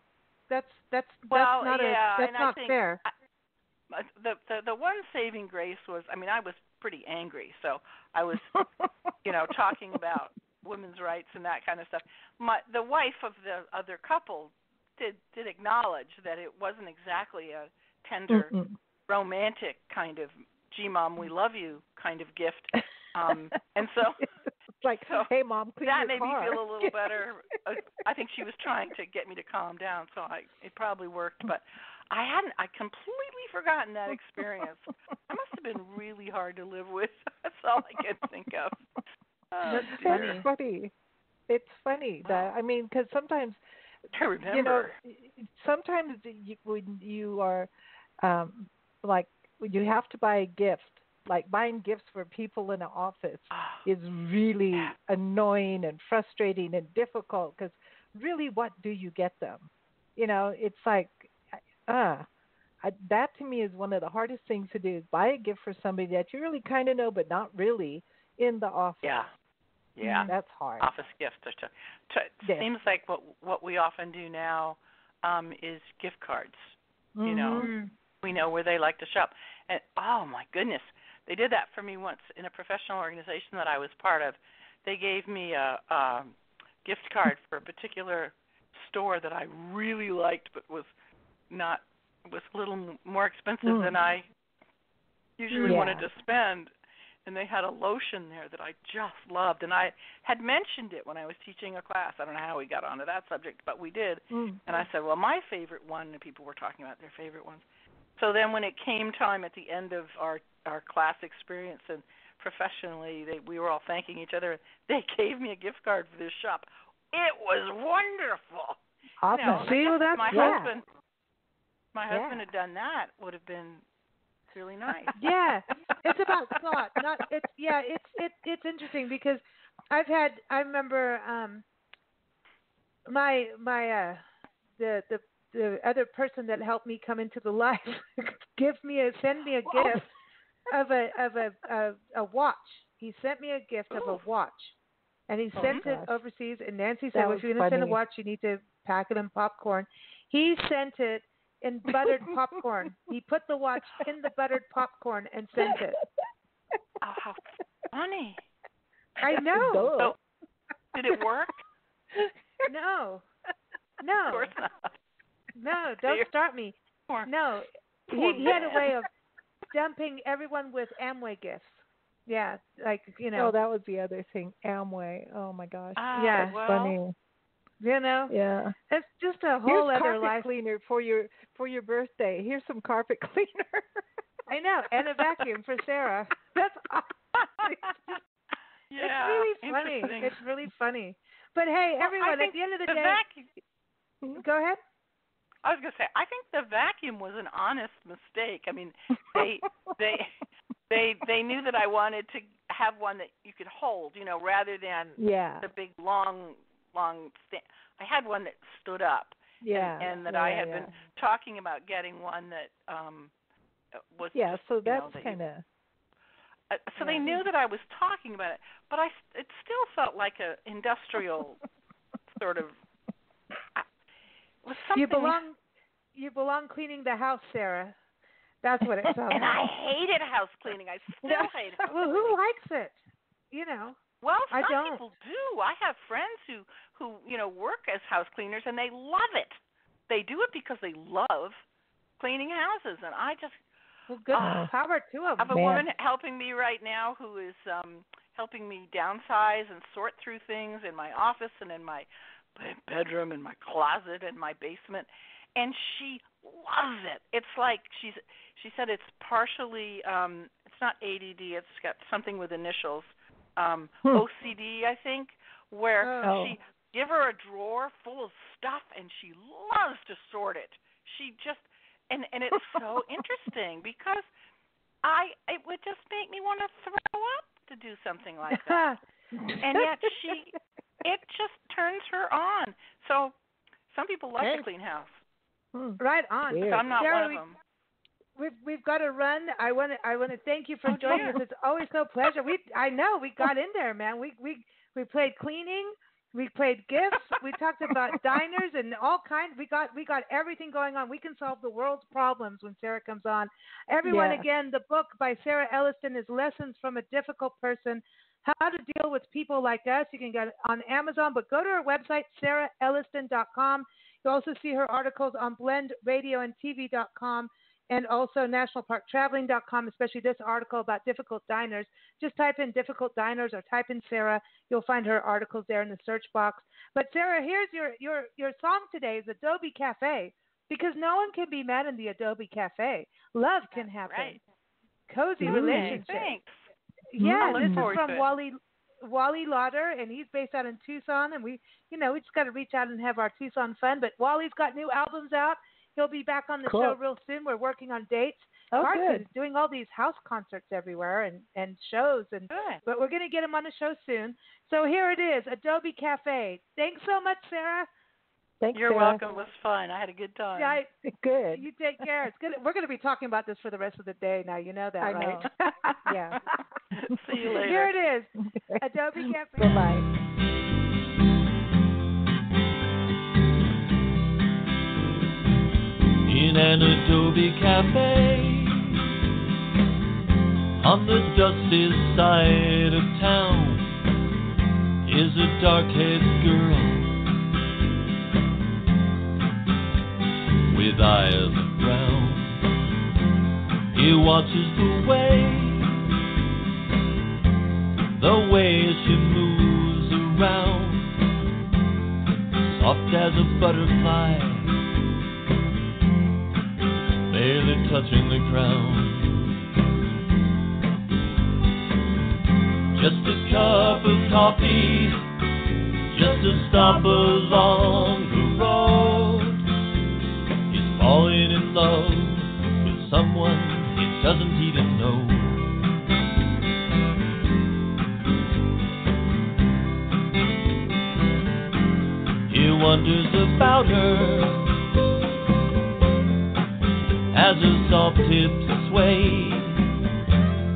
That's that's well, that's not yeah, a, that's not I fair. I, the, the the one saving grace was, I mean, I was pretty angry, so I was, you know, talking about women's rights and that kind of stuff. My the wife of the other couple. Did, did acknowledge that it wasn't exactly a tender, mm-mm. romantic kind of "Gee, Mom, we love you" kind of gift, um, and so it's like, so "Hey, Mom, clean that your made car. Me feel a little better. I think she was trying to get me to calm down, so I, it probably worked. But I hadn't. I completely forgotten that experience. I must have been really hard to live with. That's all I can think of. Oh, that's dear. funny. It's funny that I mean, because sometimes. I remember. You know, sometimes you, when you are, um, like, you have to buy a gift. Like, buying gifts for people in an office oh, is really yeah. annoying and frustrating and difficult, because really, what do you get them? You know, it's like, uh, I, that to me is one of the hardest things to do, is buy a gift for somebody that you really kind of know, but not really, in the office. Yeah. Yeah, mm, that's hard. Office gifts. To, to, yeah. It seems like what what we often do now um, is gift cards. Mm-hmm. You know, we know where they like to shop. And, oh, my goodness, they did that for me once in a professional organization that I was part of. They gave me a, a gift card for a particular store that I really liked, but was not was a little more expensive mm. than I usually yeah. wanted to spend. And they had a lotion there that I just loved. And I had mentioned it when I was teaching a class. I don't know how we got onto that subject, but we did. Mm-hmm. And I said, well, my favorite one, and people were talking about their favorite ones. So then when it came time at the end of our, our class experience and professionally, they, we were all thanking each other. They gave me a gift card for this shop. It was wonderful. Awesome. You know, See, well, that's, my yeah. husband, my yeah. husband had done that, would have been really nice. Yeah, it's about thought. Not it's yeah. It's it, it's interesting, because I've had. I remember um, my my uh, the the the other person that helped me come into the life give me a send me a Whoa. gift of a of a, a a watch. He sent me a gift Ooh. of a watch, and he oh sent it overseas. And Nancy said, well, "If you're going to send a watch, you need to pack it in popcorn." He sent it. In buttered popcorn. He put the watch in the buttered popcorn and sent it. Oh, how funny. I know. So, did it work? No. No. Of course not. No, don't start me. No. He, he had a way of dumping everyone with Amway gifts. Yeah, like, you know. Oh, that was the other thing. Amway. Oh, my gosh. Ah, yeah. Well. Funny. You know, yeah, it's just a whole Here's other life. Cleaner for your for your birthday. Here's some carpet cleaner. I know, and a vacuum for Sarah. That's awesome. Yeah, it's really funny. It's really funny. But hey, well, everyone, at the end of the, the day, vacu- go ahead. I was gonna say, I think the vacuum was an honest mistake. I mean, they they they they knew that I wanted to have one that you could hold, you know, rather than yeah. the big long. Long st- I had one that stood up, yeah, and, and that yeah, I had yeah. been talking about getting one that um, was yeah. So that's you know, that kind of uh, so yeah. they knew that I was talking about it, but I it still felt like a industrial sort of. Uh, it was something. You belong, you belong cleaning the house, Sarah. That's what it felt. And like. I hated house cleaning. I still hate it. Well, who likes it? You know. Well, some I don't. people do. I have friends who, who, you know, work as house cleaners, and they love it. They do it because they love cleaning houses, and I just well, good uh, power to them. I have a man. woman helping me right now who is um, helping me downsize and sort through things in my office and in my bedroom and my closet and my basement, and she loves it. It's like she's she said it's partially um, it's not A D D. It's got something with initials. Um, hmm. O C D, I think, where oh. she give her a drawer full of stuff, and she loves to sort it. She just And and it's so interesting because I it would just make me want to throw up to do something like that. And yet she, it just turns her on. So some people love hey. to clean house. Hmm. Right on. Weird. So I'm not Sarah, one of them. We've, we've got to run. I want to I want to thank you for oh, joining dear. us. It's always so pleasure. We I know we got in there, man. We we we played cleaning. We played gifts. We talked about diners and all kinds. We got we got everything going on. We can solve the world's problems when Sarah comes on. Everyone, yeah. again, the book by Sarah Elliston is Lessons from a Difficult Person: How to Deal with People Like Us. You can get it on Amazon, but go to her website, sarah elliston dot com. You'll also see her articles on blend radio and t v dot com and also national park traveling dot com, especially this article about difficult diners. Just type in difficult diners or type in Sarah. You'll find her articles there in the search box. But, Sarah, here's your, your, your song today is Adobe Cafe, because no one can be mad in the Adobe Cafe. Love can That's happen. Right. Cozy mm-hmm. relationship. Thanks. Yeah, this is from Wally Wally Lawder, and he's based out in Tucson. And we, you know, we just got to reach out and have our Tucson fun. But Wally's got new albums out. He'll be back on the cool. show real soon. We're working on dates. Oh, Carson is doing all these house concerts everywhere and, and shows. And good. But we're going to get him on the show soon. So here it is, Adobe Cafe. Thanks so much, Sarah. Thanks, You're Sarah. welcome. It was fun. I had a good time. Yeah, I, good. You take care. It's good. We're going to be talking about this for the rest of the day now. You know that, I right? know. Yeah. See you later. Here it is. Adobe Cafe. Goodbye. In an Adobe Cafe, on the dusty side of town, is a dark-haired girl with eyes of brown. He watches the way, the way she moves around, soft as a butterfly, barely touching the ground. Just a cup of coffee, just a stop along the road. Falling in love with someone he doesn't even know. He wonders about her as her soft hips sway,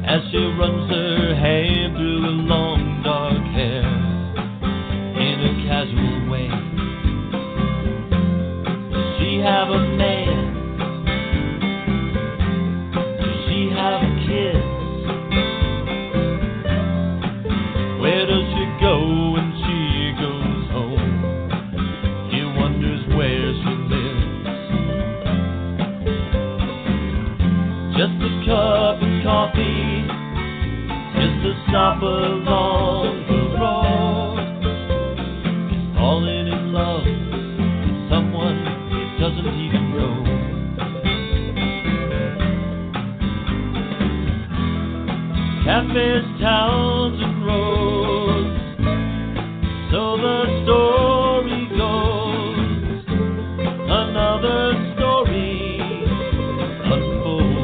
as she runs her hand through her long dark hair in a casual way. Does she have a man? Stop along the road. He's falling in love with someone he doesn't even know. Cafes, towns, and roads, so the story goes. Another story unfolds.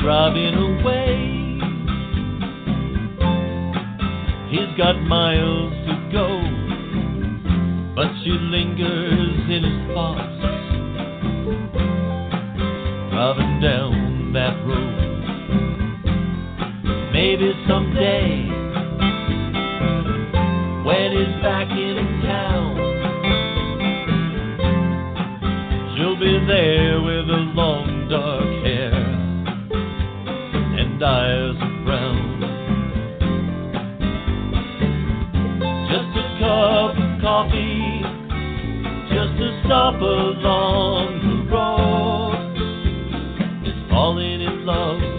Driving away, he's got miles to go, but she lingers in his thoughts, driving down that road. Maybe someday, when he's back in town, she'll be there with a long dark hair, eyes of brown. Just a cup of coffee, just a stoppers on the road, is falling in love.